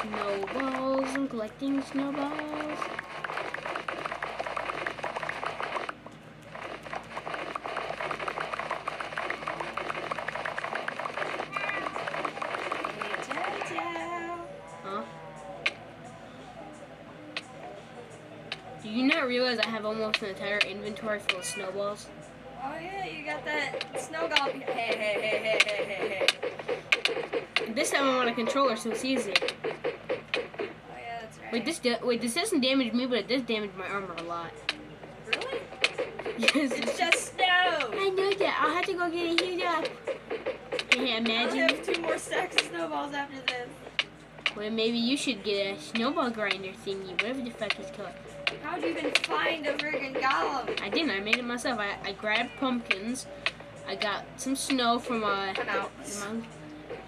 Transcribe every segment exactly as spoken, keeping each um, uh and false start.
snowballs. I'm collecting snowballs. Huh? Do you not realize I have almost an entire inventory full of snowballs? Oh yeah, you got that snow golf. Hey, hey, hey, hey, hey, hey, hey. This time I want a controller, so it's easy. Oh yeah, that's right. Wait, this do wait, this doesn't damage me, but it does damage my armor a lot. Really? Yes. It's just snow. I know that. I'll have to go get a heat up. Can you imagine? I'll have two more stacks of snowballs after this. Well, maybe you should get a snowball grinder thingy, whatever the fuck it's called. How'd you even find a friggin' golem? I didn't. I made it myself. I, I grabbed pumpkins. I got some snow from uh, out. Mom.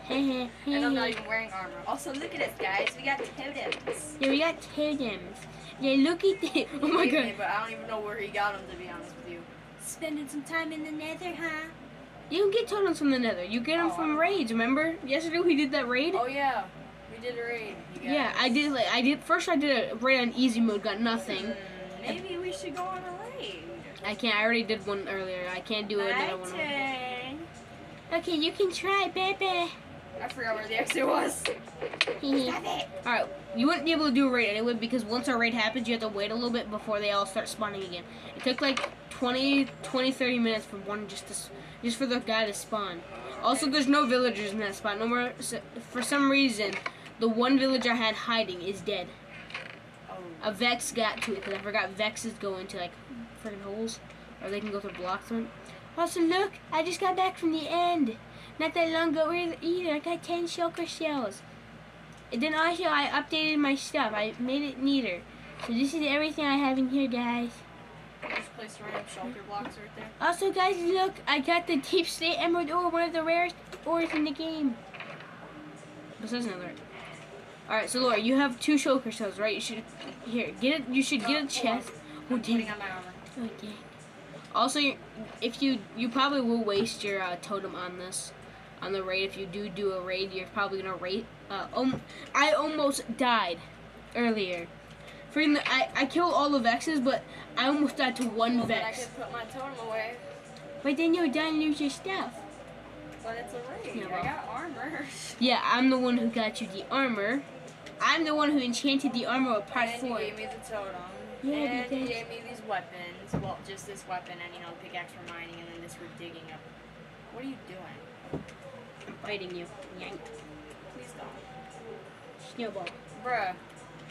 And I'm not even wearing armor. Also, look at us, guys. We got totems. Yeah, we got totems. Yeah, look at that. Oh my god. Me, but I don't even know where he got them, to be honest with you. Spending some time in the nether, huh? You don't get totems from the nether. You get them oh, from raids, remember? Yesterday we did that raid? Oh, yeah. We did a raid. Yeah, I did. Like, I did. First, I did a raid on easy mode, got nothing. Mm, maybe we should go on a raid. I can't. I already did one earlier. I can't do another one. Okay, you can try, baby. I forgot where the exit was. Stop it. All right, you wouldn't be able to do a raid anyway because once our raid happens, you have to wait a little bit before they all start spawning again. It took like twenty, thirty minutes for one just to, just for the guy to spawn. Also, there's no villagers in that spot. No more. So, for some reason. The one villager I had hiding is dead. Oh. A Vex got to it because I forgot Vexes go into like freaking holes, or they can go through blocks. Them. Also, look, I just got back from the end. Not that long ago either. I got ten shulker shells. And then also I updated my stuff. I made it neater. So this is everything I have in here, guys. Just place random shulker blocks right there. Also, guys, look, I got the Deep Slate Emerald Ore, one of the rarest ores in the game. Besides another. Alright, so Laura, you have two shulker shells, right? You should here get it. You should oh, get a chest. Oh, dang. Oh, dang. Also, if you you probably will waste your uh, totem on this, on the raid. If you do do a raid, you're probably gonna raid. Uh, um, I almost died earlier. Freaking, the, I I killed all the vexes, but I almost died to one well, vex. I could put my totem away. But then you'll die and lose your stuff. But it's a raid. Yeah, well. I got armor. Yeah, I'm the one who got you the armor. I'm the one who enchanted the armor with part four. And you gave me the totem. Yeah, and because... you gave me these weapons. Well, just this weapon and, you know, pickaxe for mining and then this for digging up. What are you doing? I'm biting you. Yank. Please don't. Snowball. Bruh.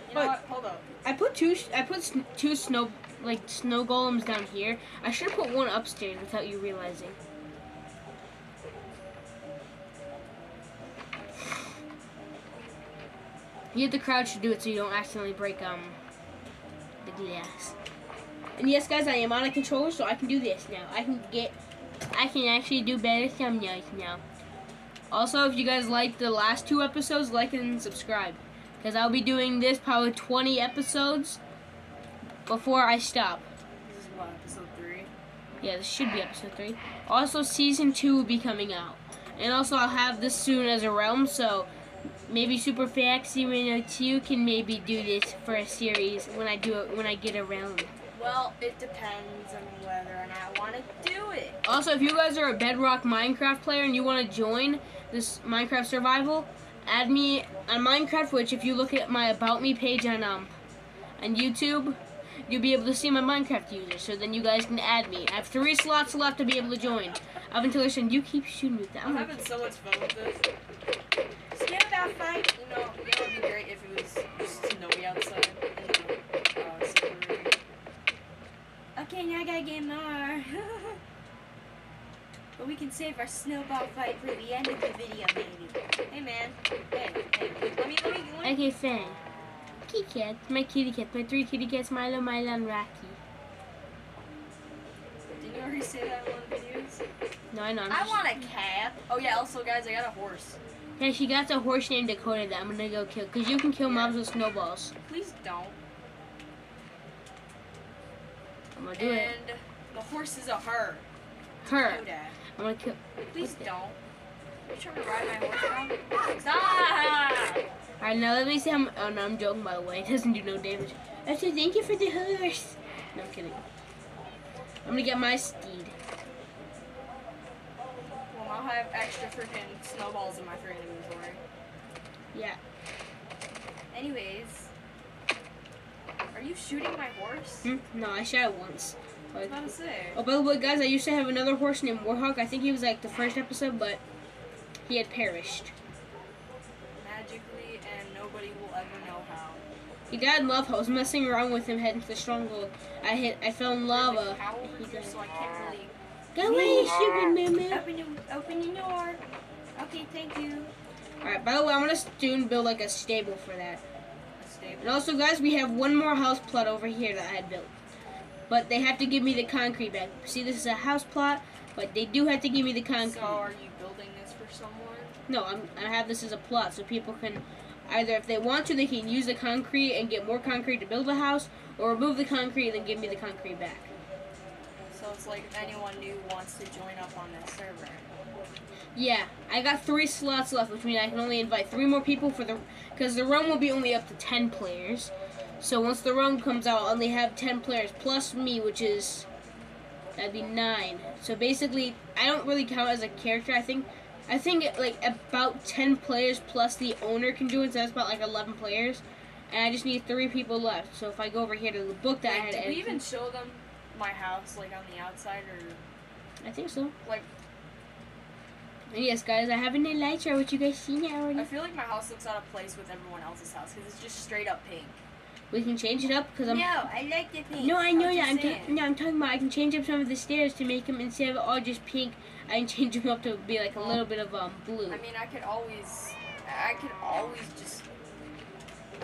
You know oh, what? Hold up. I put two, I put sn two snow, like, snow golems down here. I should have put one upstairs without you realizing. You have to crouch to do it so you don't accidentally break um the glass. And yes, guys, I am on a controller, so I can do this now. I can get, I can actually do better thumbnails now. Also, if you guys like the last two episodes, like and subscribe, because I'll be doing this probably twenty episodes before I stop. This is what, episode three? Yeah, this should be episode three. Also, season two will be coming out, and also I'll have this soon as a realm, so. Maybe Super Foxy one oh two can maybe do this for a series when I do it when I get around. Well, it depends on whether or not I want to do it. Also, if you guys are a Bedrock Minecraft player and you want to join this Minecraft survival, add me on Minecraft. Which, if you look at my About Me page on um on YouTube, you'll be able to see my Minecraft user. So then you guys can add me. I have three slots left to be able to join. Up until then, you keep shooting with that. I'm having so much fun with this. That fight, you know, it would be great if it was just snowy outside. You know, uh, slippery. Okay, now I gotta get more. But we can save our snowball fight for the end of the video, maybe. Hey, man. Hey, hey. Let me, let me, let me. Okay, fine. Kitty cat, my kitty cat, my three kitty cats, Milo, Milo, and Rocky. Did you already say that in one of the videos? No, I know. I'm I just... want a cat. Oh yeah. Also, guys, I got a horse. Yeah, she got a horse named Dakota that I'm gonna go kill, cause you can kill mobs with snowballs. Please don't. I'm gonna do and it. And the horse is a her. Her. Dakota. I'm gonna kill. Please don't. That? You trying to ride my horse around? Stop! Alright, now let me see how. Oh no, I'm joking, by the way. It doesn't do no damage. Actually, thank you for the horse. No, I'm kidding. I'm gonna get my steed. Well, I'll have extra freaking snowballs in my freaking inventory. Yeah. Anyways, are you shooting my horse? Hmm? No, I shot it once. I was about to say. Oh, by the way, guys, I used to have another horse named Warhawk. I think he was like the first episode, but he had perished. Magically, and nobody will ever know how. He died in love. I was messing around with him, heading to the stronghold. I hit. I fell in lava. He died. So I can't really. Go away, stupid man, man. Open your, open your door. Okay, thank you. All right. By the way, I'm gonna soon build like a stable for that. A stable. And also, guys, we have one more house plot over here that I had built. But they have to give me the concrete back. See, this is a house plot, but they do have to give me the concrete. So are you building this for someone? No, I'm, I have this as a plot, so people can either, if they want to, they can use the concrete and get more concrete to build a house, or remove the concrete and then give me the concrete back. So it's like if anyone new wants to join up on this server. Yeah, I got three slots left, which means I can only invite three more people for the, because the room will be only up to ten players. So once the roam comes out, I'll only have ten players plus me, which is, that'd be nine. So basically, I don't really count as a character, I think. I think it, like about ten players plus the owner can do it, so that's about like eleven players. And I just need three people left. So if I go over here to the book that Wait, I had... Did we even show them my house, like on the outside, or...? I think so. Like... And yes, guys, I have an elytra, which you guys see now already. I feel like my house looks out of place with everyone else's house, because it's just straight up pink. We can change it up because I'm. No, I like the pink. No, I know that. I'm talking. No, I'm talking about I can change up some of the stairs to make them instead of all just pink. I can change them up to be like a little bit of um blue. I mean, I could always, I could always just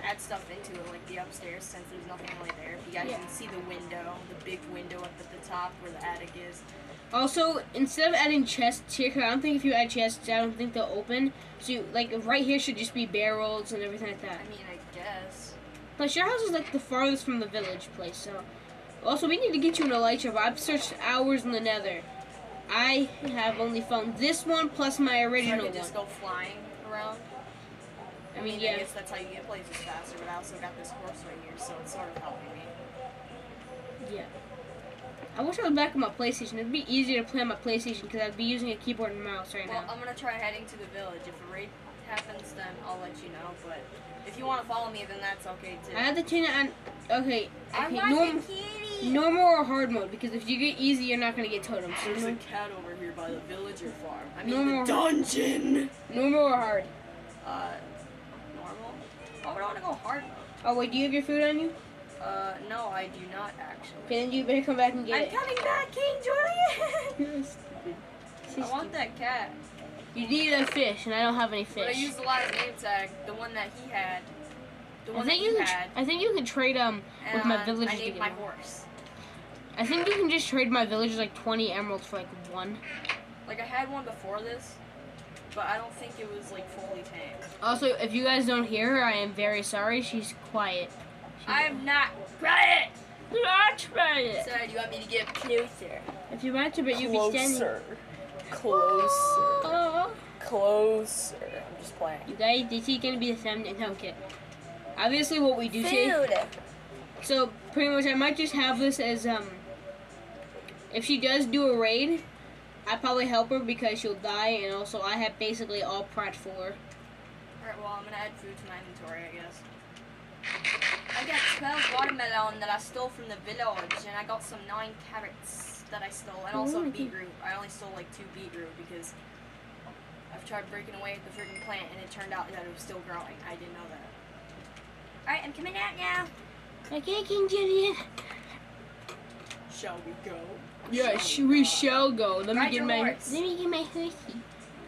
add stuff into it, like the upstairs, since there's nothing really there. If you guys yeah. can see the window, the big window up at the top where the attic is. Also, instead of adding chests here, cause I don't think if you add chests, I don't think they'll open. So you, like right here should just be barrels and everything like that. I mean, I guess. Plus, your house is like the farthest from the village place, so. Also, we need to get you an elytra, but I've searched hours in the nether. I have only found this one plus my original one. So I just go flying around? I mean, I mean yeah. I guess that's how you get places faster, but I also got this horse right here, so it's sort of helping me. Yeah. I wish I was back on my PlayStation. It'd be easier to play on my PlayStation because I'd be using a keyboard and mouse right well, now. Well, I'm going to try heading to the village. If a raid happens, then I'll let you know, but... If you want to follow me, then that's okay too. I have to turn it on. Okay. I okay. Norm, normal or hard mode, because if you get easy, you're not gonna get totems. So there's a cat over here by the villager farm. I mean normal the dungeon. Normal or hard? Uh, normal. Oh, but I want to go hard mode. Oh wait, do you have your food on you? Uh, no, I do not actually. Okay, then you better come back and get I'm it. I'm coming back, King Julian. I want that cat. You need a fish, and I don't have any fish. But I used the last name tag, the one that he had. The one I think that you he had. I think you can trade um with my villagers. I need my horse. I think you can just trade my villagers like twenty emeralds for like one. Like I had one before this, but I don't think it was like fully tamed. Also, if you guys don't hear her, I am very sorry. She's quiet. She's I'm not quiet. Not quiet. So do you want me to get closer? If you want to, but you be standing. Closer. Closer. Oh. Closer. I'm just playing. You guys, this is gonna be the thumbnail. No, okay. Obviously, what we do see. So pretty much, I might just have this as um. If she does do a raid, I probably help her because she'll die, and also I have basically all prod for her. All right. Well, I'm gonna add food to my inventory, I guess. I got twelve watermelon that I stole from the village, and I got some nine carrots. That I stole, and also beetroot. I only stole like two beetroot because I've tried breaking away at the freaking plant and it turned out that it was still growing. I didn't know that. Alright, I'm coming out now. Okay, King Julian. Shall we go? Yeah, shall we, we shall go. Let Ride me get my horse. Let me get my horsey.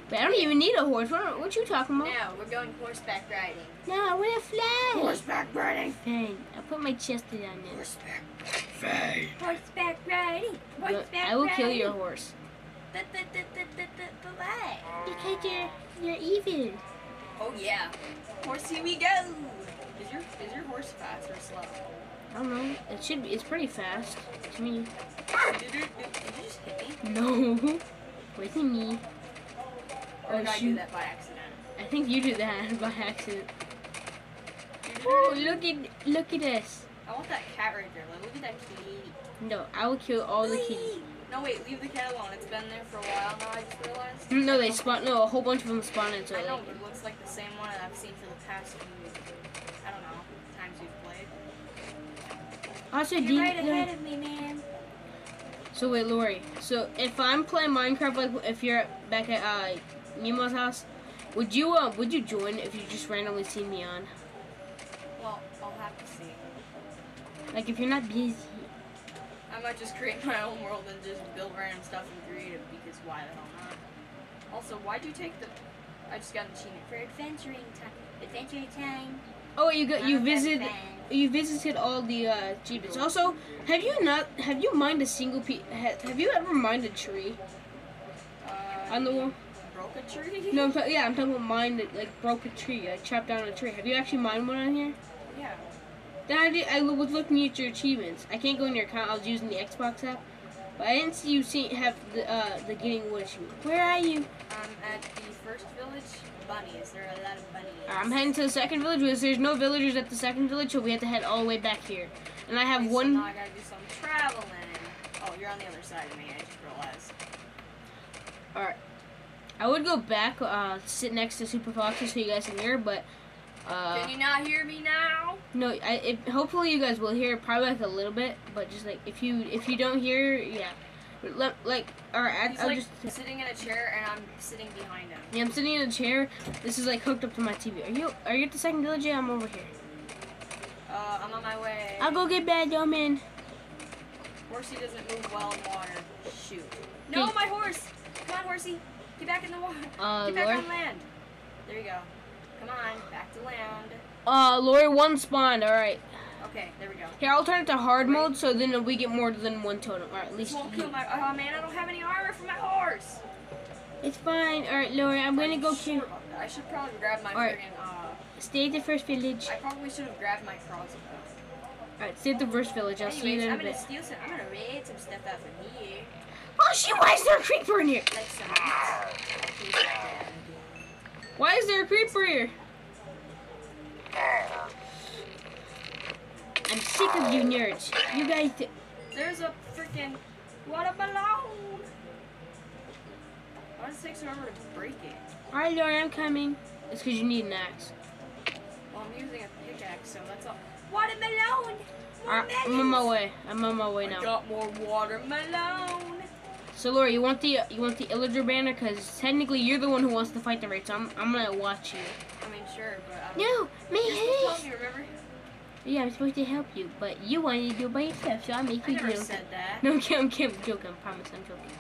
But I don't even need a horse. What, what you talking about? No, we're going horseback riding. No, I want to fly. Horseback riding. Fine. I'll put my chest down there. Horseback fine. Horseback riding. Horseback riding. I will riding. kill your horse. The, the, the, the, the, the, the why? Because you're, you're even. Oh, yeah. Horsey we go. Is your, is your horse fast or slow? I don't know. It should be. It's pretty fast to me. Did you, did you just hit me? No. Wasn't me. Or oh, did I do that by accident? I think you did that by accident. Oh, look at look at this. I want that cat right there. Like, look at that kitty. No, I will kill all Wee. the kitties. No, wait, leave the cat alone. It's been there for a while now, I just realized. No, they spawn. No, a whole bunch of them spawned into it. I know, but it looks like the same one that I've seen for the past few, I don't know, times we've played. Also, You're do right you, ahead no. of me, man. So, wait, Lori. So, if I'm playing Minecraft, like, if you're back at, uh, Nemo's house, would you, uh, would you join if you just randomly see me on? Well, I'll have to see. Like, if you're not busy. I might just create my own world and just build random stuff and create it, because why the hell not? Also, why'd you take the... I just got an achievement for adventuring time. Adventuring time. Oh, you got... You visited... You visited all the uh, achievements. Also, have you not... Have you mined a single... Pe ha have you ever mined a tree? Uh, On the wall? Broke a tree? No, I'm ta yeah, I'm talking about mined... Like, broke a tree. Like, chopped down a tree. Have you actually mined one on here? Yeah. Then I, did, I was looking at your achievements. I can't go in your account. I was using the Xbox app. But I didn't see you see, have the, uh, the getting wood achievement. Where are you? I'm at the first village. Bunnies. There are a lot of bunnies. I'm heading to the second village because there's no villagers at the second village, so we have to head all the way back here. And I have okay, one... So now I gotta do some traveling. Oh, you're on the other side of me. I just realized. Alright. I would go back, uh, sit next to Super Foxy so you guys can hear, but... Uh, Can you not hear me now? No, I, it, hopefully you guys will hear probably like a little bit, but just like if you if you don't hear, yeah, Le like all right, I, I'm like just sitting in a chair and I'm sitting behind him. Yeah, I'm sitting in a chair. This is like hooked up to my T V. Are you are you at the second village? Yeah, I'm over here. Uh, I'm on my way. I'll go get bad, yo man. Horsey doesn't move well in water. Shoot. No, hey. my horse. Come on, Horsey. Get back in the water. Uh, get back Lord. on land. There you go. Come on, back to land. Uh, Lori, one spawned, alright. Okay, there we go. Here, I'll turn it to hard right. mode, so then we get more than one totem. Alright, at least... Won't kill my, oh, man, I don't have any armor for my horse! It's fine. Alright, Lori, I'm, I'm gonna go sure kill... I should probably grab my... Alright, uh, stay at the first village. I probably should have grabbed my crossbow. Alright, stay at the first village. I'll Anyways, see you there I'm in gonna a bit. Steal some... I'm gonna raid some stuff out of here. Oh, shit, why is there a creeper in here? Like some... Why is there a creeper here? I'm sick of you nerds. You guys... Th There's a freaking water balloon. Why does it take so long to break it? Alright, Lori, I'm coming. It's because you need an axe. Well, I'm using a pickaxe, so that's all. Watermelon! Right, I'm on my way. I'm on my way now. I got more watermelon. So Lori, you want the you want the Illager banner? Cause technically you're the one who wants to fight the raid, so I'm I'm gonna watch you. I mean, sure, but I don't no, me. You're supposed to help me, remember? Yeah, I'm supposed to help you, but you wanted to do it by yourself, so I make you do. I never said that. No, I'm kidding. I'm joking. I promise, I'm joking.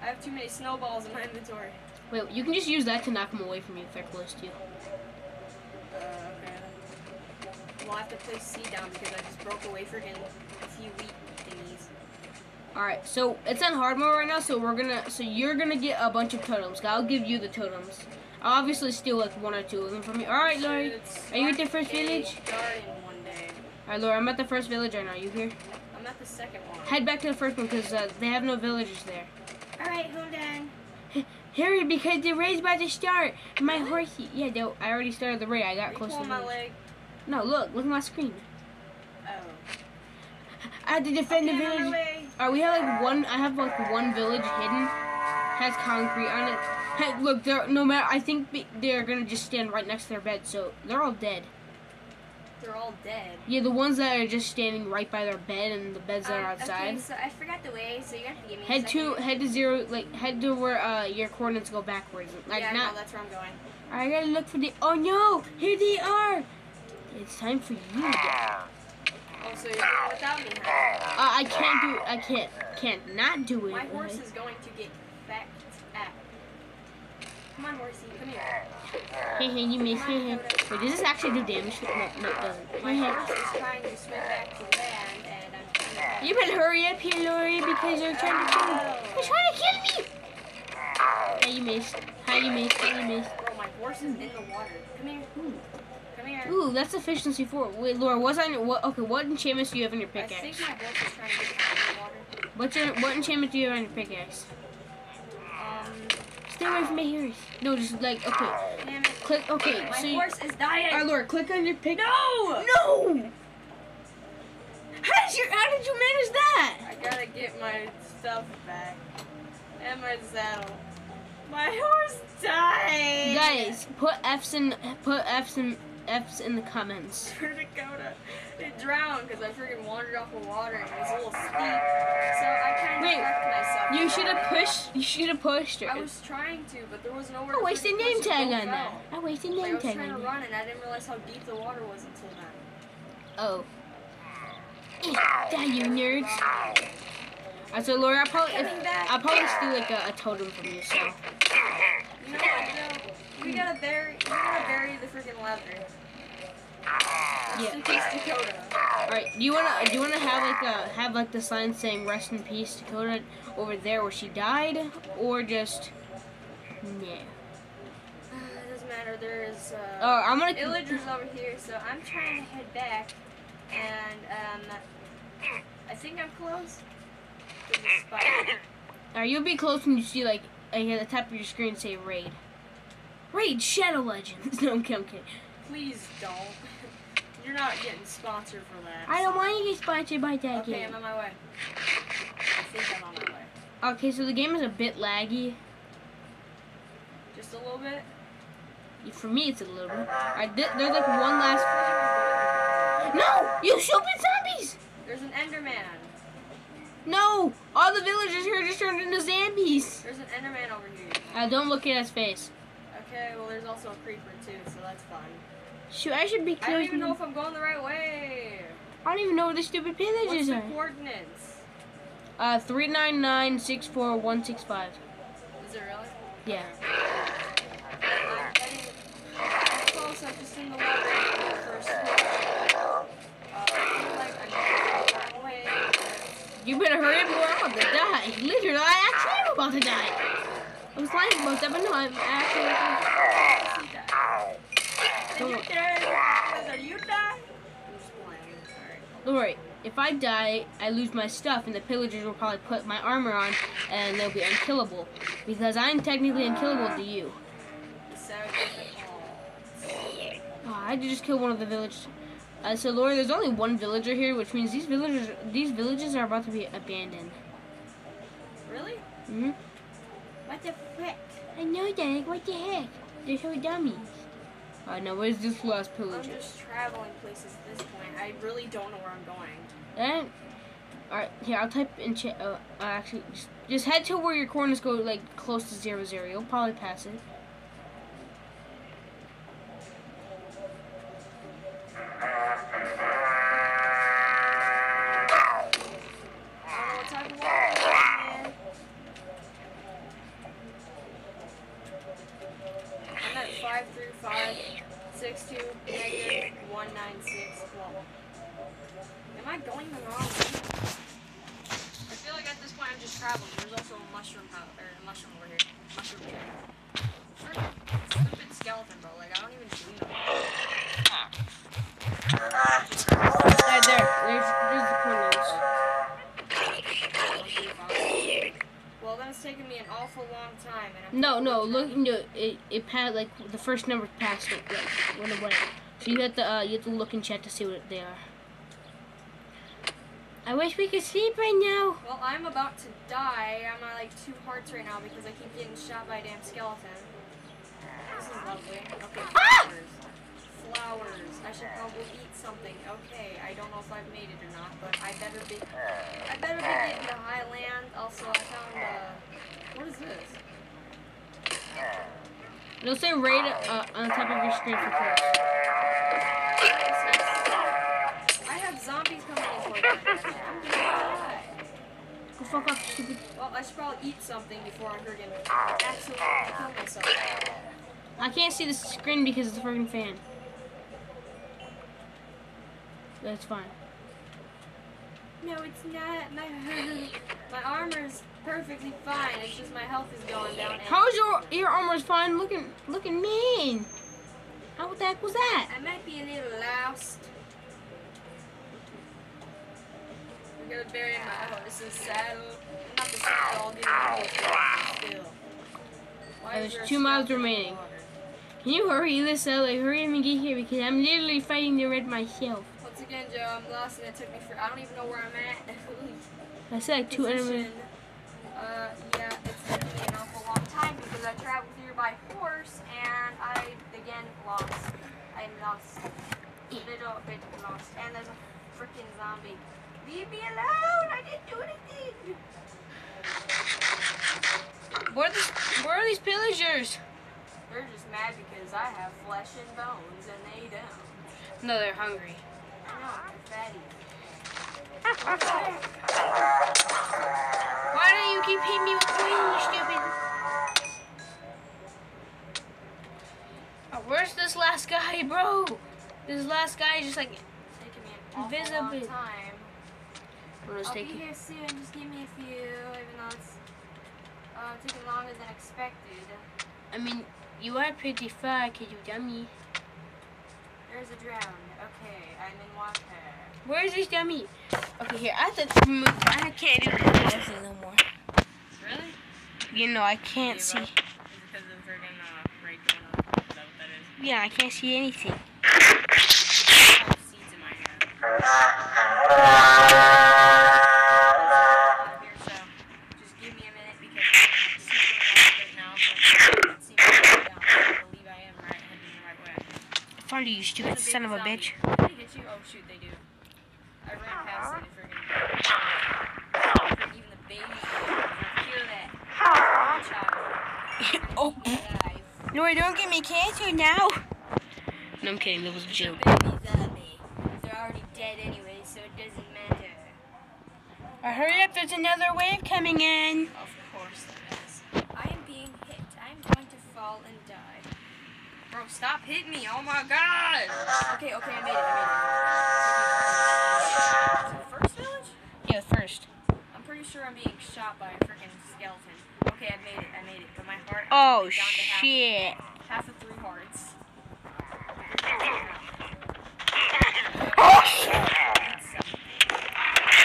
I have too many snowballs in my inventory. Wait, you can just use that to knock them away from you if they're close to you. Uh, okay. Well, I have to place C down because I just broke away freaking a few weak thingies. Alright, so it's on hard mode right now, so we're gonna, so you're gonna get a bunch of totems. I'll give you the totems. I'll obviously steal like one or two of them from you. Alright, Lori, are you at the first village? Alright, Lori, I'm at the first village right now. You here? I'm at the second one. Head back to the first one because uh, they have no villagers there. Alright, hold on. Hurry, because the raid's about to start. My really? horsey. Yeah, they, I already started the raid. I got Are close to my leg. No, look, look at my screen. Oh. I had to defend okay, the village. Alright, we have like one, I have like one village hidden, has concrete on it. Hey, look, they're, no matter, I think they're gonna just stand right next to their bed, so they're all dead. They're all dead? Yeah, the ones that are just standing right by their bed and the beds um, that are outside. Okay, so I forgot the way, so you have to give me head a second. to, head to zero, like, head to where uh, your coordinates go backwards. Like, yeah, not, no, that's where I'm going. Alright, I gotta look for the, oh no, here they are. It's time for you guys. Oh, so you're doing it without me, huh? Uh, I can't do I can't, can't not do it. My horse right? is going to get back at. Come on, horsey, come here. Hey, hey, you missed me. Wait, does this actually do damage? No, no, it doesn't. My horse is trying to swim back to land, and I'm trying to back. You better hurry up here, Lori, because you're trying to kill me. You're trying to kill me! Hey, you missed. Hi, you missed. Hi, you missed. Bro, my horse is in the water. Come here. Ooh. Ooh, that's efficiency four. Wait, Laura, what's on your what? Okay, what enchantments do you have in your pickaxe? I think my wolf is trying to get out of the water. What's your what enchantment do you have on your pickaxe? Um, stay away from my hairs. No, just like okay. Damn it. Click. Okay. My so horse you, is dying. Our Lord, click on your pick. No. No. How did you? How did you manage that? I gotta get my stuff back and my saddle. My horse died. Guys, put F's in. Put F's in. F's in the comments. For Dakota, it drowned because I freaking wandered off the water and it was a little steep, so I kind of wrecked myself. You should have pushed. You should have pushed her. I was trying to, but there was nowhere. I wasted name tag on that. I wasted name tag on that. I was trying to run and I didn't realize how deep the water was until then. Oh. Die, you nerds. I said, Laura, I'll probably, I'll probably just do like a, a totem from yourself. You know what, you know, we gotta bury, we gotta bury the freaking leather. Rest in peace, Dakota. Alright, do you wanna, do you wanna have like a, have like the sign saying rest in peace, Dakota, over there where she died, or just, yeah. It doesn't matter, there's, uh, oh, I'm gonna, villagers over here, so I'm trying to head back, and, um, I think I'm close. Alright, you'll be close when you see, like, like, at the top of your screen say Raid. Raid Shadow Legends. No, I'm kidding. Please don't. You're not getting sponsored for that. I don't want you to get sponsored by that game. Okay, I'm on my way. I think I'm on my way. Okay, so the game is a bit laggy. Just a little bit? For me, it's a little bit. Alright, th there's like one last... No! You stupid zombies! There's an Enderman. No! All the villagers here just turned into zombies! There's an Enderman over here. Uh, don't look at his face. Okay, well there's also a creeper too, so that's fun. Shoot, I should be close. I don't even know if I'm going the right way. I don't even know where the stupid villages are. What's the coordinates? Uh, three nine nine six four one six five. Is it really? Yeah. I'm getting close, I'm just in the water for a switch. Uh, I feel like I'm going the wrong way. You better hurry up, or I'm about to die. Literally, I actually am about to die. I was lying about that, but no, I'm actually about to die. Did you die? Did you die? I'm just playing. Don't worry. If I die, I lose my stuff, and the pillagers will probably put my armor on, and they'll be unkillable. Because I'm technically unkillable to you. So difficult. Oh, I did just kill one of the villagers. Uh, so, Lori, there's only one villager here, which means these villagers, these villages are about to be abandoned. Really? Mm-hmm. What the frick? I know that. Like, what the heck? They're so dummies. I know. Where's this last villager? I'm just traveling places at this point. I really don't know where I'm going. And, all right, here I'll type in chat. Uh, actually, just, just head to where your coordinates go, like close to zero zero. You'll probably pass it. No, no, look, no, it, it passed, like, the first number passed it, like, went away. So you have to, uh, you have to look in chat to see what they are. I wish we could sleep right now. Well, I'm about to die. I'm at, like, two hearts right now because I keep getting shot by a damn skeleton. This is lovely. Okay, ah! flowers. Flowers. I should probably eat something. Okay, I don't know if I've made it or not, but I better be, I better be getting the high land. Also, I found, uh, what is this? It'll say Raid uh, on top of your screen for clips. I have zombies coming in for me. I'm gonna die. Go fuck off, stupid. Well, I should probably eat something before I freaking absolutely kill myself. I can't see the screen because it's a freaking fan. That's fine. No, it's not. My, my armor's perfectly fine. It's just my health is going down. How's your your armor's fine? Looking looking mean. How the heck was that? I might be a little lost. I'm gonna bury my horse's saddle. Not the saddle. I'll get my horse still. There's two miles remaining. Can you hurry this out? Like, hurry up and get here because I'm literally fighting the red myself. Once again, Joe, I'm lost and it took me for, I don't even know where I'm at. I said like two enemies. Uh, yeah, it's taken me an awful long time because I traveled here by horse and I, again, lost. I'm lost. A little bit lost. And there's a freaking zombie. Leave me alone! I didn't do anything! Where are these, where are these pillagers? They're just mad because I have flesh and bones and they don't. No, they're hungry. I know, they're fatty. Why do you keep hitting me with me, you stupid? Oh, where's this last guy, bro? This last guy is just like invisible. It's taking me an awful long time. I'll be here soon. Just give me a few, even though it's uh, taking longer than expected. I mean, you are pretty far, kid, you dummy. There's a drown. Okay, I'm in water. Where is this dummy? Okay, here. I have to move. I can't do this no more. Really? You know, I can't see. Is it because of the friggin' uh, raid going on? Is that what that is? Yeah, I can't see anything. I have seeds in my hand. You stupid son of a bitch. Did they hit you? Oh shoot, they do. I ran past it and freaking even the baby feel that. Oh. Lori, don't get me cancer now. No, I'm kidding. That was a joke. They're already dead anyway, so it doesn't matter. I hurry up! There's another wave coming in. Of course there is. I am being hit. I am going to fall and die. Bro, stop hitting me! Oh my god! Okay, okay, I made it, I made it. Is it the first village? Yeah, first. I'm pretty sure I'm being shot by a freaking skeleton. Okay, I made it, I made it. But my heart... Oh, down shit. To half, half of three hearts. Oh, shit!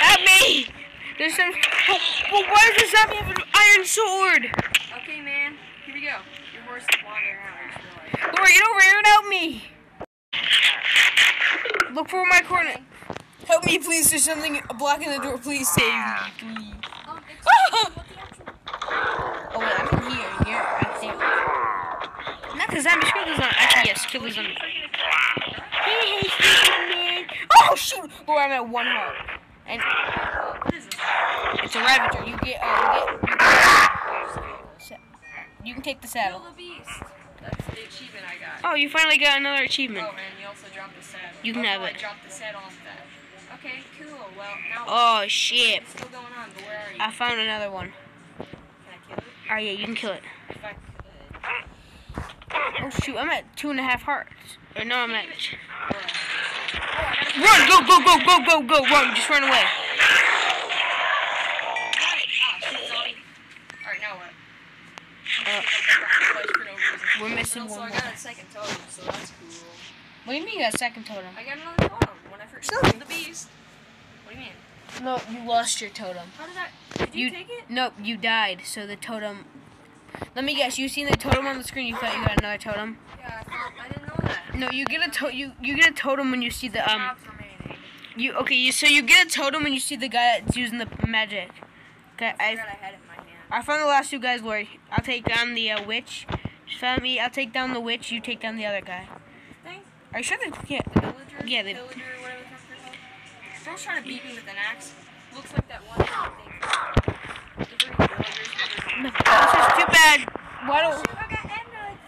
At me! There's some... Well, well why does this zombie have an iron sword? Okay, man. Here we go. Your horse is wandering around. Lori, get over here and help me! Look for my corner. Help me, please. There's something blocking the door. Please save me, please. Oh, oh wait, I'm in here. Here, I think. Not the zombie. Kill the zombie. Actually, yes, kill the zombie. Oh, shoot! Lori, I'm at one heart. And what is this? It's a ravager. You get. Uh, you, get you can take the saddle. Kill the beast. That's the achievement I got. Oh, you finally got another achievement. Oh, and you also dropped the saddle. You can oh, have no, it. I dropped the saddle off that. Okay, cool. Well, now... Oh, shit. It's still going on, but where are you? I found another one. Can I kill it? Oh, yeah, you can kill it. If I could. Oh, shoot. I'm at two and a half hearts. Or no, I'm at... Oh, run! Go, go, go, go, go, go! Run! Just run away. Oh, got it. Ah, shit, zombie. Alright, now what? Uh, we're missing one more. I got a second totem, so that's cool. What do you mean you got a second totem? I got another totem when I first killed the beast. What do you mean? No, you lost your totem. How did that? Did you, you take it? Nope, you died. So the totem. Let me guess. You seen the totem on the screen? You thought you got another totem? Yeah, I thought. I didn't know that. No, you get a to you you get a totem when you see the um. You okay? You so you get a totem when you see the guy that's using the magic. Okay, I. I forgot I had it in my hand. I found the last two guys, Lori. I'll take down the uh, witch. She found me. I'll take down the witch. You take down the other guy. Thanks. Are you sure they can't? The villager, yeah, they. Villager, whatever the fuck they're called. Someone's trying to beat me with an axe. Looks like that one thing. The freaking villagers. No, this is too bad. Why don't? Oh, shoot, I got emeralds.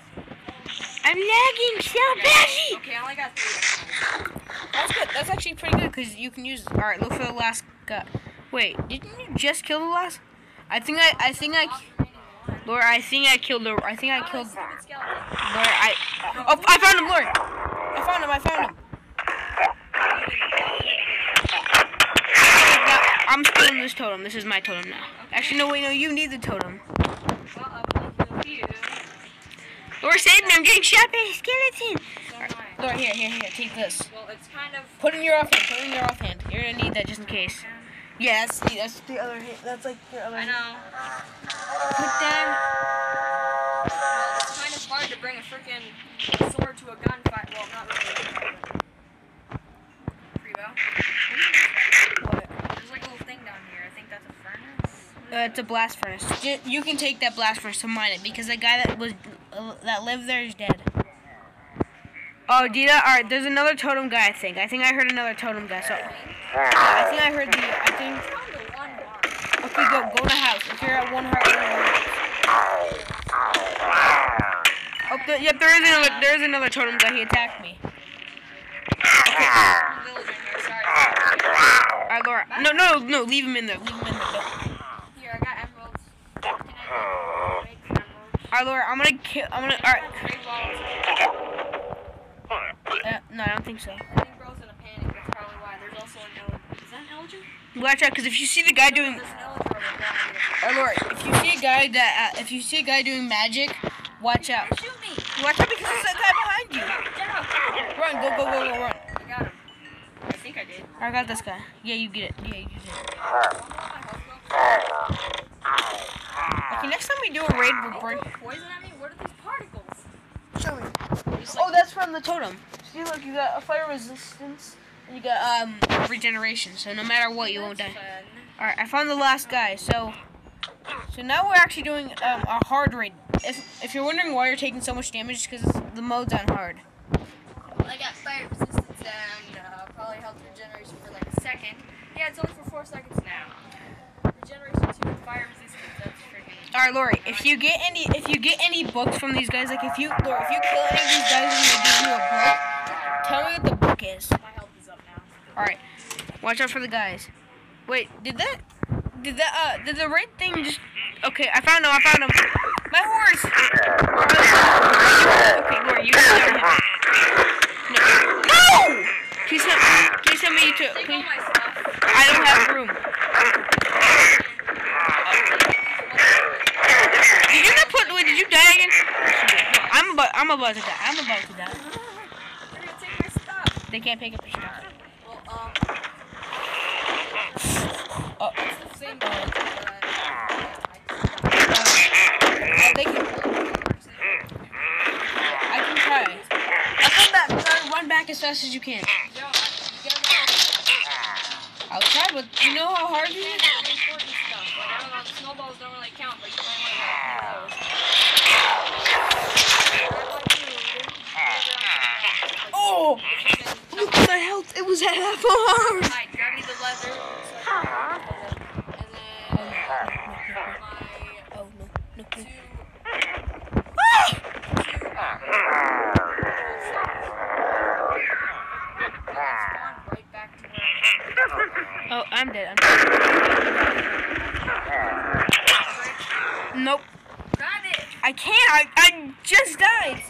I'm lagging so badly. Okay, I only got three. That's good. That's actually pretty good because you can use. All right, look for the last guy. Wait, didn't you just kill the last? I think I, I think I, Lord, I think I killed the, I think I killed, Lord, I, oh, I found him, Lord, I found him, I found him. I'm stealing this totem, this is my totem now. Actually, no, wait, no, you need the totem. Lord, save me, I'm getting shot by a skeleton. Lord, here, here, here, take this. Put in your offhand, put in your offhand. You're gonna need that just in case. Yeah, that's the, that's the other hand. That's like the other hand. I know. Put them. Well, it's kind of hard to to bring a freaking sword to a gunfight. Well, not really. Prebo. What? There's like a little thing down here. I think that's a furnace. Uh, it's a blast furnace. You, you can take that blast furnace to mine it because the guy that was uh, that lived there is dead. Oh, Dita. All right. There's another totem guy. I think. I think I heard another totem guy. So. Uh, I think I heard the. I think. Okay, go, go to house. If you're at one heart, one heart. Oh, there, yep, there is another, there is another totem guy. He attacked me. Okay. Alright, Laura. No, no, no, leave him in there. Leave him in there. Here, I got emeralds. Alright, Laura, I'm gonna kill. I'm gonna. Alright. Uh, no, I don't think so. Watch out, because if you see the guy doing, oh Lord, if you see a guy that, uh, if you see a guy doing magic, watch out. Watch out because there's that guy behind you. Run, go, go, go, go, run. I got him. I think I did. I got this guy. Yeah, you get it. Yeah, you get it. Okay, next time we do a raid, we'll bring. Poison at me? What are these particles? Show me. Oh, that's from the totem. See, look, you got a fire resistance. You got um regeneration, so no matter what, you won't die. All right, I found the last guy. So, so now we're actually doing um, a hard raid. If if you're wondering why you're taking so much damage, it's because the mode's on hard. Well, I got fire resistance and uh, probably health regeneration for like a second. Yeah, it's only for four seconds now. Regeneration two, and fire resistance. That's freaking. All right, Lori, if you get any if you get any books from these guys, like if you Lori, if you kill any of these guys and they give you a book, tell me what the book is. Alright, watch out for the guys. Wait, did that, did that, uh, did the red thing just, okay, I found him, I found him. My horse! Okay, Laura, you can kill him. No! No! Can you send, can you send me to, can you, I don't have room. Did you not put, wait, did you die again? I'm about, I'm about to die, I'm about to die. They're gonna take my stuff. They can't pick up your stuff. Um, oh. It's the same boat, but, uh, I just got it. I can try. I'll come back, I'll run back as fast as you can. I'll try, but you know how hard it is? Important stuff. Like, I don't know, snowballs don't really count, but you might want to have those. Oh! Look at my health, it was at half a heart. Alright, grab me the leather. And then, oh no, no, no. Oh, I'm dead, I'm dead. Nope. Got it. I can't, I, I just died.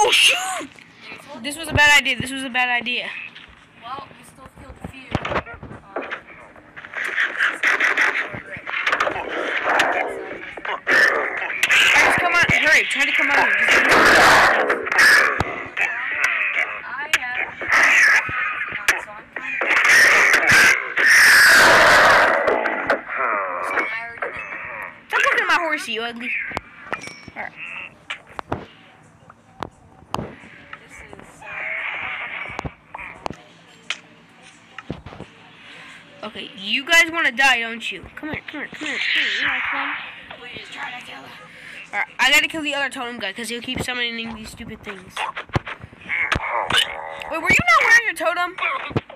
Oh shoot! This was a bad idea. This was a bad idea. Well, we still killed a few. Just come on, hurry! Try to come out. I have. Stop looking at my horse, you ugly. All right. Okay, you guys want to die, don't you? Come here, come here, come here, come here. Come on. We're just trying to kill him. All right, I gotta kill the other totem guy because he'll keep summoning these stupid things. Wait, were you not wearing a totem?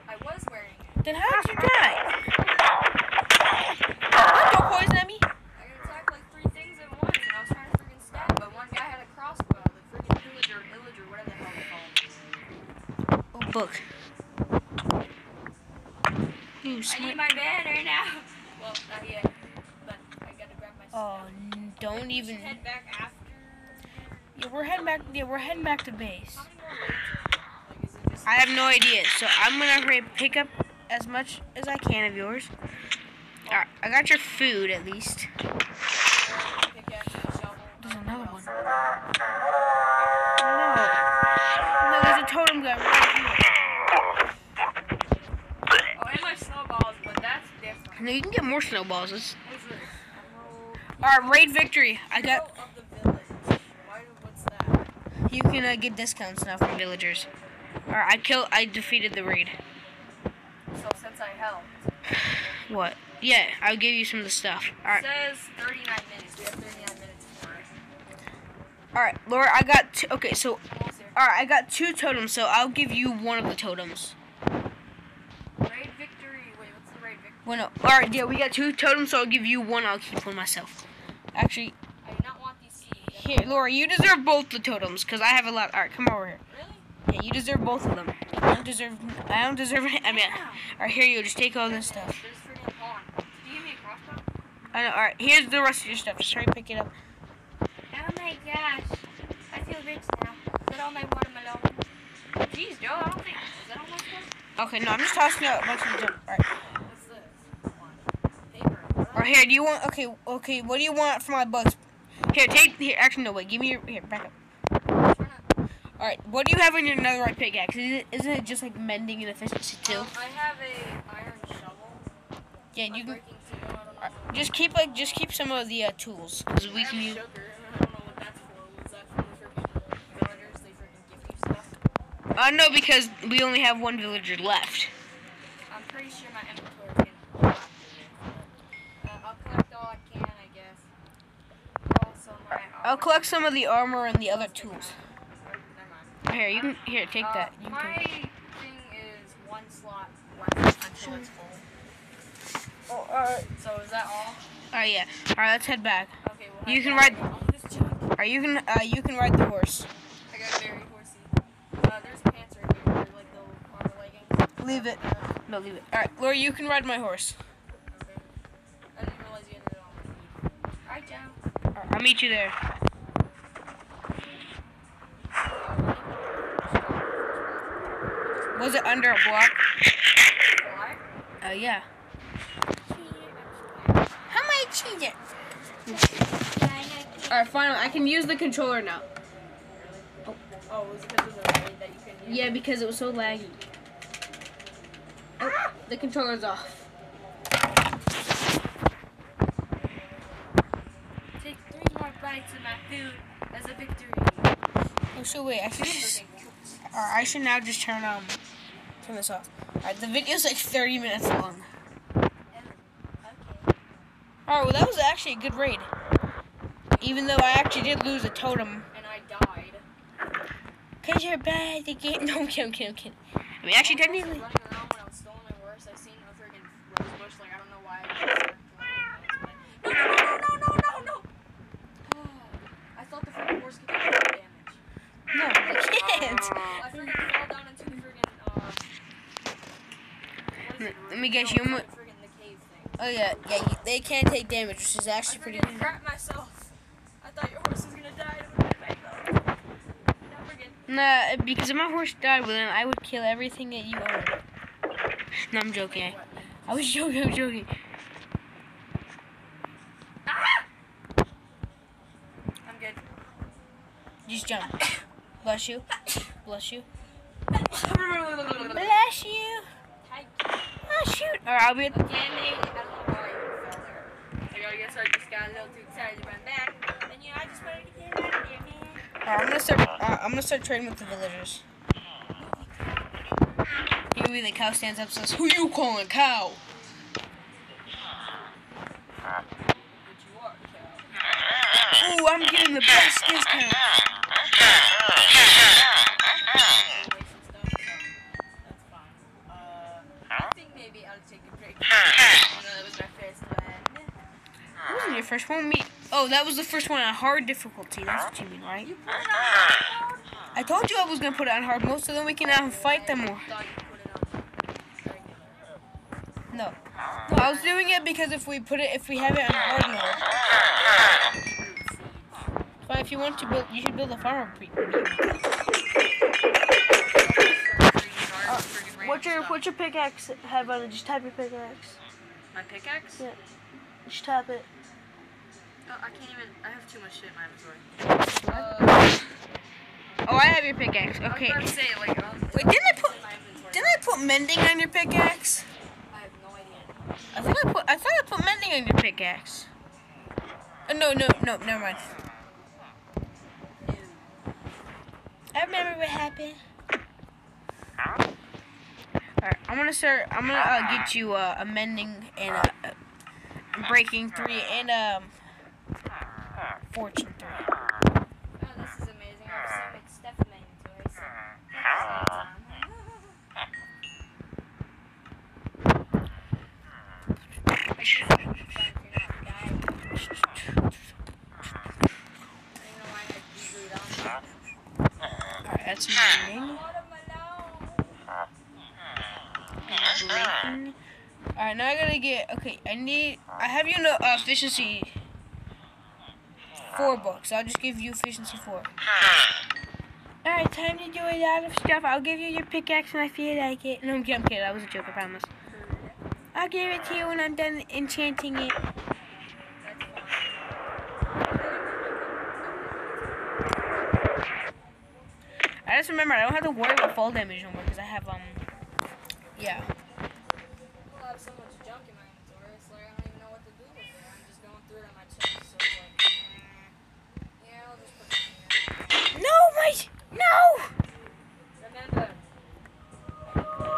I was wearing it. Then how did you die? Don't poison at me. I could attack like three things at once, and I was trying to freaking stab, but one guy had a crossbow, the freaking pillager, illager, whatever the hell they call it. Oh, book. You I need my banner now. Well, not yet, but I gotta grab my stuff. Oh, don't even. Head back after. Yeah, we're heading back. Yeah, we're heading back to base. Like, is it just I have no idea, so I'm gonna hurry pick up as much as I can of yours. All right, I got your food at least. There's another one. No, no, there's a totem guy right here. No, you can get more snowballs. It's... All right, raid victory. I got. You can uh, get discounts now from villagers. All right, I killed. I defeated the raid. So since I helped. What? Yeah, I'll give you some of the stuff. All right. It says thirty-nine minutes. We have thirty-nine minutes for it. All right, Laura. I got. Two, okay, so. All right, I got two totems, so I'll give you one of the totems. Raid victory. Wait, what's the raid victory? Well, no. All right, yeah, we got two totems, so I'll give you one. I'll keep one myself. Actually. I do not want these seeds. Here, Laura, you deserve both the totems, cause I have a lot. All right, come over here. Really? Yeah, you deserve both of them. I don't deserve. I don't deserve. It. I mean, yeah. All right, here you go. Just take all this stuff. There's freaking pawn. Did you give me a crossbow? I know. All right, here's the rest of your stuff. Just try to pick it up. Oh my gosh, I feel rich now. All my watermelon. Jeez, Joe, I don't think. Is that all my stuff? Okay, no, I'm just tossing out a bunch of junk. Alright. What's this? Paper. Alright, here, do you want. Okay, okay, what do you want for my bugs? Here, take. Here, actually, no, wait, give me your. Here, back up. Alright, what do you have in your netherite pickaxe? Is it, isn't it just like mending and efficiency too? Um, I have a iron shovel. Yeah, you can. Right, just keep, like, just keep some of the uh, tools. Because we can use. Uh, no, because we only have one villager left. I'm pretty sure my inventory can. Uh, I'll collect all I can, I guess. Also my armor. I'll collect some of the armor and the other tools. Here, you can. Here, take uh, that. You my can. Thing is one slot left until it's full. Oh, alright. So is that all? Alright, yeah. Alright, let's head back. Okay, well, you can ride. Alright, you can. Uh, you can ride the horse. I got buried. Uh, there's pants right here, like the armor leggings. Leave it. No, leave it. Alright, Laura, you can ride my horse. Okay. I didn't realize you ended it all. Alright, John. Alright, I'll meet you there. Was it under a block? Block? Uh, yeah. How am I cheating? Alright, finally, I can use the controller now. Oh, was it because of the raid that you couldn't use? Yeah, because it was so laggy. Oh, the controller's off. Take three more bites of my food as a victory. Oh, so wait, I should just... Or I should now just turn um, turn this off. Alright, the video's like thirty minutes long. Okay. Alright, well that was actually a good raid. Even though I actually did lose a totem. And I died. Cause you're bad at game. No, I'm kidding, I'm kidding, I'm kidding. I mean, actually, technically. I was running around when I was stolen my horse. I seen a freaking rose bush. Like, I don't know why. No, no, no, no, no, no, no. I thought the freaking horse could do damage. No, it can't. I freaking fell down into the freaking. Let me guess, you almost. Oh yeah, yeah. They can't take damage, which is actually pretty. I crap myself. I thought your horse was gonna die. Nah, because if my horse died with him, I would kill everything that you own. No, I'm joking. I was joking, I was joking. Ah! I'm good. Just jump. Bless you. Bless you. Bless you. Oh, shoot. Alright, I'll be at the... Okay, I don't know why you fell there. I guess I just got a little too excited to run back. And, you know, I just wanted to get out of here, man. Alright, I'm gonna start. Uh, I'm gonna start trading with the villagers. Maybe the cow stands up and says, "Who you calling cow?" Ooh, I'm getting the best discount. I think maybe I'll take a break. That was my first one. That wasn't your first one, me. Oh, that was the first one on hard difficulty. That's what you mean, right? You put it on hard. I told you I was going to put it on hard mode so then we can um, fight them more. No. No, I was doing it because if we put it, if we have it on hard mode. But if you want to build, you should build a farm. Uh, what's your, what's your pickaxe have on it? Just tap your pickaxe. My pickaxe? Yeah. Just tap it. Oh, I can't even. I have too much shit in my inventory. Uh, oh, I have your pickaxe. Okay. I was about to say, like, I was, wait, didn't I put? Didn't I put mending on your pickaxe? I have no idea. I thought I put I thought I put mending on your pickaxe. Oh, no, no, no, never mind. I remember what happened. Alright, I'm gonna start. I'm gonna uh, get you uh, a mending and a, a breaking three and um fortune three. Oh, this is amazing! I have so much stuff made today. So that's all time. Alright, that's mending. Alright, now I gotta get. Okay, I need. I have you know uh, efficiency four books. I'll just give you efficiency four. Alright, time to do a lot of stuff. I'll give you your pickaxe when I feel like it. No, I'm kidding. I'm kidding. That was a joke, I promise. I'll give it to you when I'm done enchanting it. I just remember I don't have to worry about fall damage anymore because I have um yeah. Well, I have so much junk in my inventory, it's like I don't even know what to do with it. I'm just going through it on my chest, so it's like eh. Yeah, I'll just put it in there. No, my no.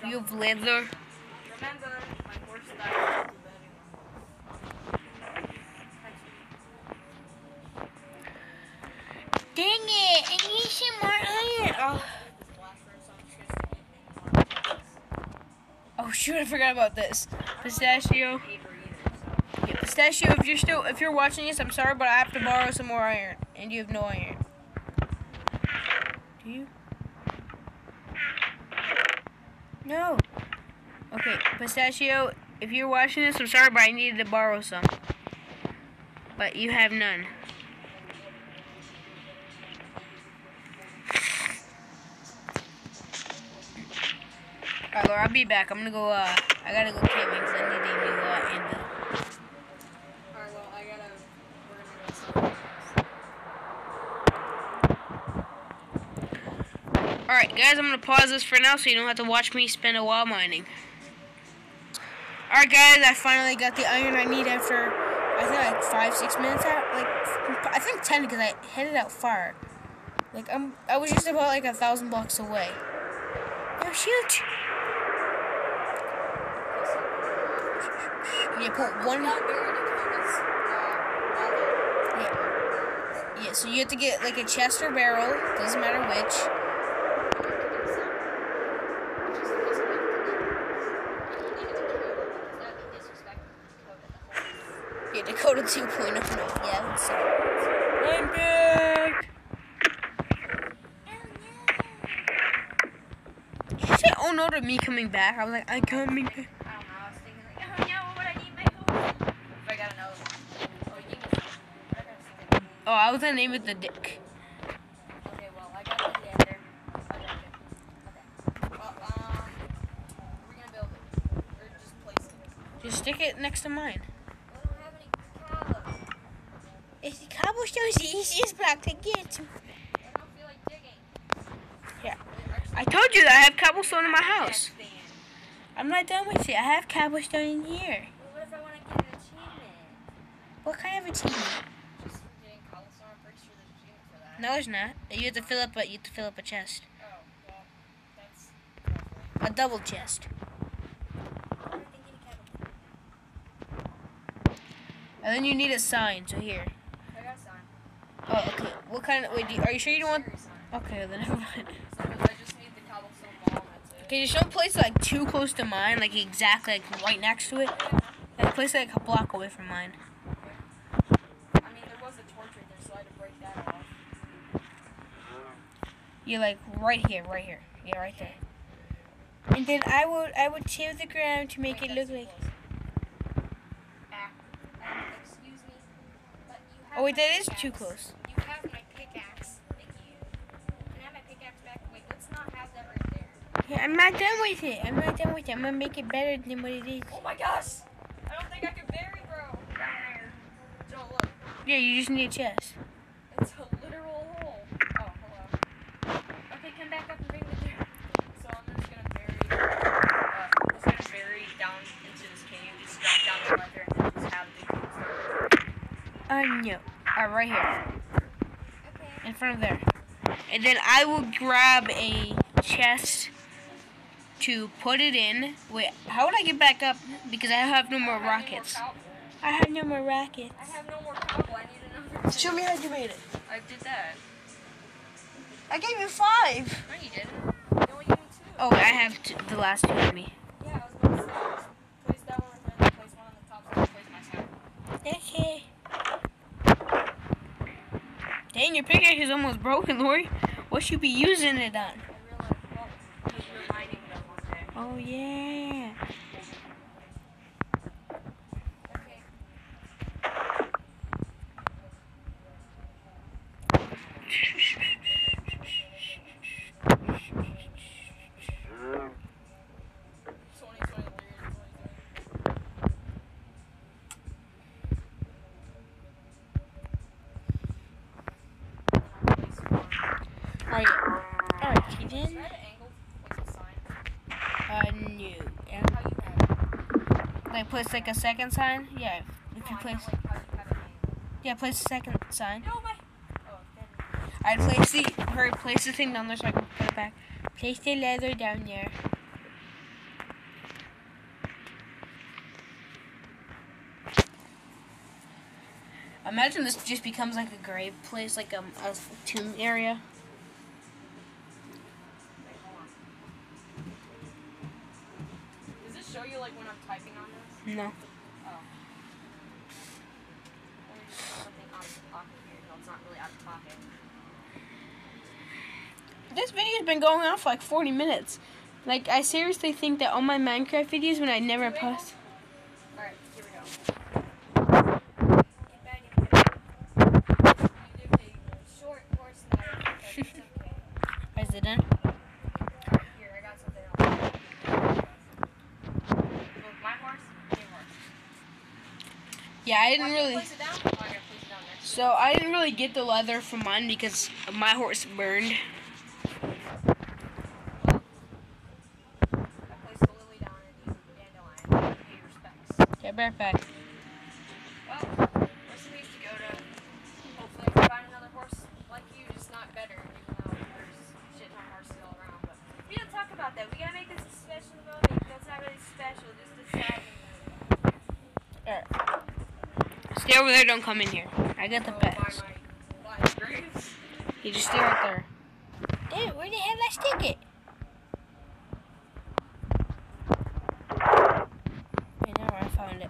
Remember. You have leather. Remember, my horse died. Dang it! I need some more iron. Oh. Oh shoot! I forgot about this. Pistachio. Yeah, Pistachio. If you're still, if you're watching this, I'm sorry, but I have to borrow some more iron, and you have no iron. Do you? No. Okay, Pistachio, if you're watching this, I'm sorry, but I needed to borrow some. But you have none. Alright, Laura, I'll be back. I'm gonna go, uh, I gotta go camping because I need a new, uh, anvil. Alright, well, I gotta, we're gonna Alright guys, I'm going to pause this for now so you don't have to watch me spend a while mining. Alright guys, I finally got the iron I need after, I think like five, six minutes out, like, I think ten because I headed out far. Like, I'm, I was just about like a thousand blocks away. Oh shoot! Yeah, put one... Yeah. Yeah, so you have to get like a chest or barrel, doesn't matter which. Dakota two point oh, yeah, that's so. I'm back! Did you say oh no to me coming back? I was like, I'm coming back. I don't know, I was thinking like, oh yeah, what would I need my home? If I got another one. Oh, you can. Oh, I was gonna name it the dick. Okay, well, I got the other. I got it. Okay. Well, um, we're gonna build it. Or just place it. Just stick it next to mine. It's the cobblestone's the easiest block to get to. I don't feel like digging. Yeah. I told you that I have cobblestone in my house. I'm not done with it. I have cobblestone in here. Well, what if I want to get an achievement? What kind of achievement? Just getting cobblestone. I'm pretty sure there's an achievement for that. No, there's not. You have to fill up a, you have to fill up a chest. Oh, well, that's lovely. A double chest. And then you need a sign, so here. I got a sign. Oh, okay. What kind of, wait, do you, are you sure you don't want? Okay, then never mind. I just need the cobblestone ball, that's it. Okay, just don't place it like too close to mine, like exactly like right next to it. Like place it like a block away from mine. Okay. I mean, there was a torch right there, so I had to break that off. You're like right here, right here. Yeah, right there. And then I would, I would tear the ground to make wait, it look like. Close. Oh wait, that is too close. You have my pickaxe. Thank you. Can I have my pickaxe back? Wait, let's not have that right there. Yeah, I'm not done with it. I'm not done with it. I'm gonna make it better than what it is. Oh my gosh! I don't think I can bury bro down there. Don't look. Yeah, you just need a chest. It's a literal hole. Oh, hello. Okay, come back up and bring the dirt. So I'm just gonna bury uh, I'm just gonna bury down Uh, no. Alright, right here. Okay. In front of there. And then I will grab a chest to put it in. Wait, how would I get back up? Because I have no more I rockets. No more I have no more rockets. I have no more cobble. I need another. Show me how you made it. I did that. I gave you five. No, you didn't. No, you did two. Oh, I have two, the last two on me. Yeah, I was going to say, place that one in front, place one on the top, so I place my side. Okay. Dang, your pickaxe is almost broken, Lori. What you be using it on? Oh yeah. Place like a second sign? Yeah, if oh, you place like how you have it. Yeah, place a second sign. No, my... oh, I'd place the her place the thing down there so I can put it back. Place the leather down there. Imagine this just becomes like a grave place, like a, a tomb area. Does it show you like when I'm typing on this? No. Oh. This video's been going on for like forty minutes. Like, I seriously think that all my Minecraft videos, when I never post. Alright, here we go. Is it in? Yeah, I didn't really. So I didn't really get the leather from mine because my horse burned. Yeah, bareback. Well, we're supposed to go to. Hopefully, I can find another horse like you, just not better. Even though there's shit ton of horses all around, but we don't talk about that. We gotta make this a special moment. That's not really special, just a sad moment. Alright. Stay over there, don't come in here. I got the oh, best. You just stay right there. Dude, where the hell did I stick it? I know where I found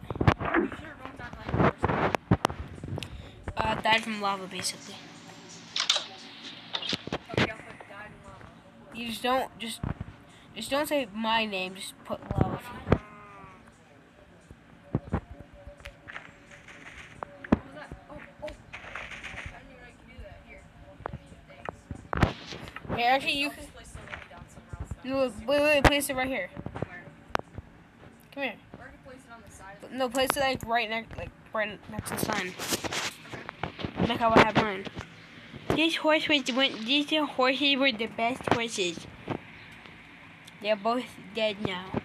it. Uh, died from lava, basically. You just don't, just, just don't say my name, just put lava. Okay, actually, you can. No, wait, wait, wait, place it right here. Where? Come here. Or I can place it on the side of the no, place it like right next, like right next to the sign. Okay. Like how I have mine. This horse was the These horses were the best horses. They're both dead now.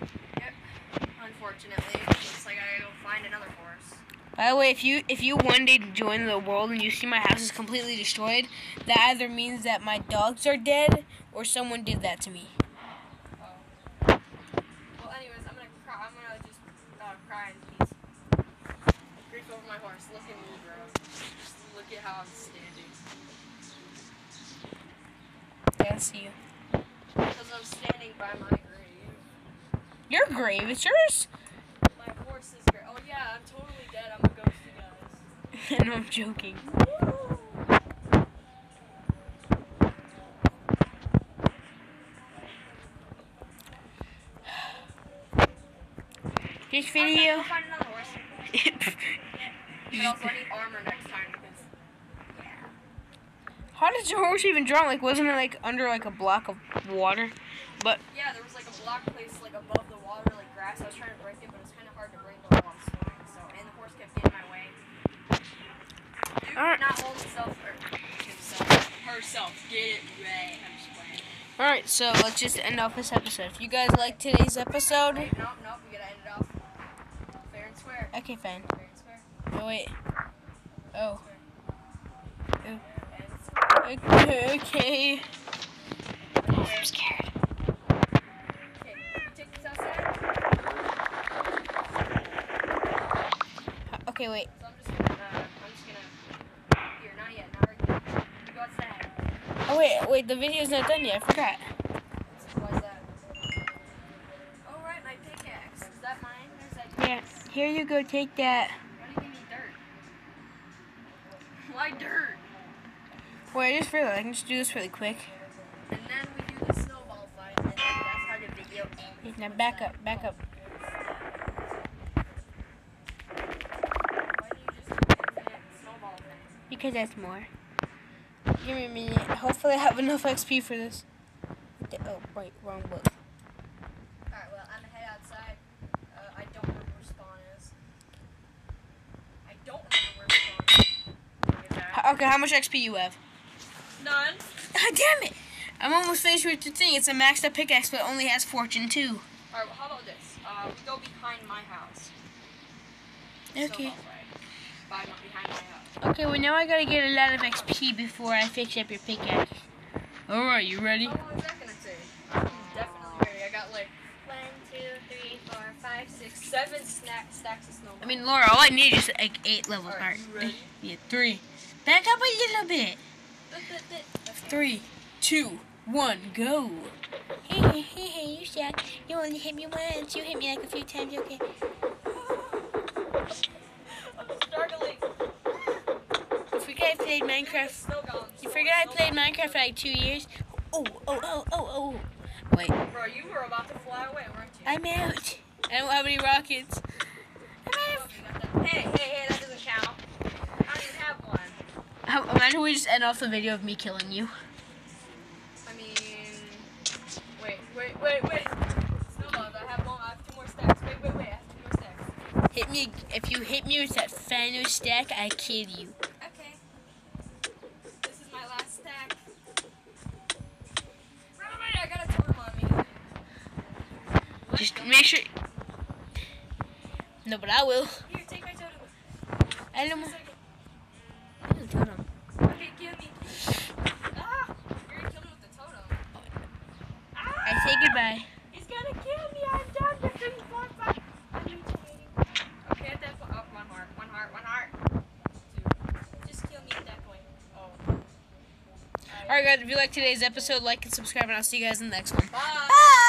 Yep. Unfortunately, it's like I gotta go find another horse. By the way, if you if you one day join the world and you see my house is completely destroyed, that either means that my dogs are dead or someone did that to me. Oh. Well, anyways, I'm gonna cry. I'm gonna just uh, cry in peace. Grief over my horse. Look at me, bro. Just look at how I'm standing. Yeah, I see you. Because I'm standing by my grave. Your grave? It's yours? My horse's grave. Oh yeah, I'm totally dead. I'm a ghost, you guys. No, I'm joking. Woo! This video. Find another horse. But also I need armor next time because yeah. How did your horse even drown? Like, wasn't it like under like a block of water? But yeah, there was like a block placed like above the water, like grass. I was trying to break it, but it's kind of hard to break the wall. So and the horse kept getting my way. Dude, all right. Not hold himself or himself, herself. Get it right. I'm just playing. All right, so let's just end off this episode. If you guys like today's episode, wait, nope, nope, we gotta end it off. Fair and square. Okay, fine. Fair and square. Oh, wait. Oh. Okay. Okay. I'm scared. Okay, wait. So I'm just gonna, uh, I'm just gonna, here, not yet, not right yet. You go outside. Oh, wait, wait, the video's not done yet, I forgot. Why's that? Oh, right, my pickaxe. Is that mine? There's that pickaxe. Yeah, here you go, take that. Why do you give me dirt? Why dirt? Wait, I just realized I can just do this really quick. And then we do the snowball fight, and then that's how the video ends. Now back up, back up. Because that's more. Give me a minute. Hopefully I have enough X P for this. Oh, wait, wrong book. Alright, well, I'm gonna head outside. Uh, I don't know where spawn is. I don't know where spawn is. Okay, how much X P you have? None. Oh, damn it! I'm almost finished with the thing. It's a maxed up pickaxe, but only has fortune too. Alright, well, how about this? Uh, we go behind my house. Okay. So By, behind my house. Okay, well now I gotta get a lot of X P before I fix up your pickaxe. Alright, you ready? How long is that gonna take? I'm definitely ready. I got like one, two, three, four, five, six, seven snack stacks of snowballs. I mean, Laura, all I need is like eight levels. Alright, you ready? Yeah, three. Back up a little bit. Okay. Three, two, one, go. Hey, hey, hey, hey, you suck. You only hit me once. You hit me like a few times, okay? I played Minecraft. You forget I played Minecraft for like two years? Oh, oh, oh, oh, oh. Wait. Bro, you were about to fly away, weren't you? I'm out. I don't have any rockets. I'm out. Hey, hey, hey, that doesn't count. I don't even have one. How, imagine we just end off the video of me killing you. I mean... Wait, wait, wait, wait. Snowballs, I have one. I have two more stacks. Wait, wait, wait, I have two more stacks. Hit me. If you hit me with that final stack, I kill you. Just make sure. No, but I will. Here, take my totem. I don't know. I need a totem. Okay, kill me. Ah! You're gonna kill me with the totem. Ah! I say goodbye. He's gonna kill me. I'm done with him. I'm mutating. Okay, at that point. Oh, one heart. One heart. One heart. Two. Just kill me at that point. Oh. Alright, guys. If you like today's episode, like and subscribe, and I'll see you guys in the next one. Bye. Bye.